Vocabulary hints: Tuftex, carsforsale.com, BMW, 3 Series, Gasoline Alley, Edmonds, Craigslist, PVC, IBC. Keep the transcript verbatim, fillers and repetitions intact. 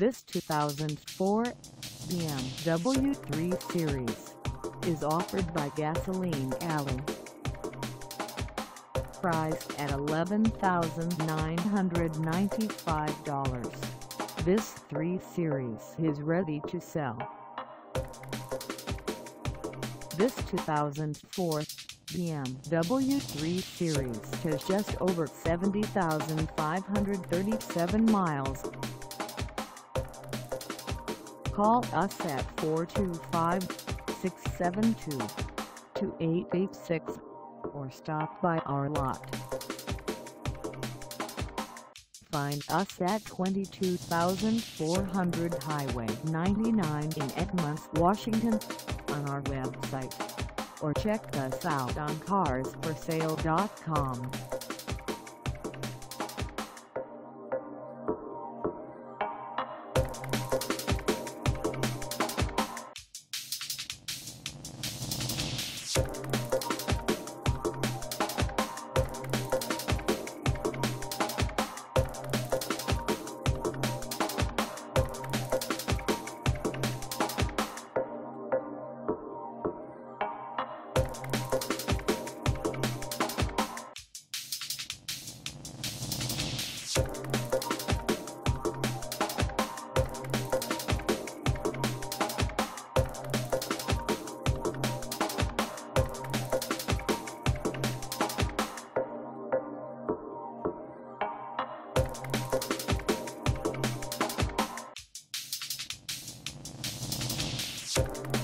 This two thousand four B M W three series is offered by Gasoline Alley. Priced at eleven thousand nine hundred ninety-five dollars, this three series is ready to sell. This two thousand four B M W three series has just over seventy thousand five hundred thirty-seven miles. Call us at four two five, six seven two, two eight eight six or stop by our lot. Find us at twenty-two thousand four hundred Highway ninety-nine in Edmonds, Washington on our website, or check us out on cars for sale dot com. We'll be right back.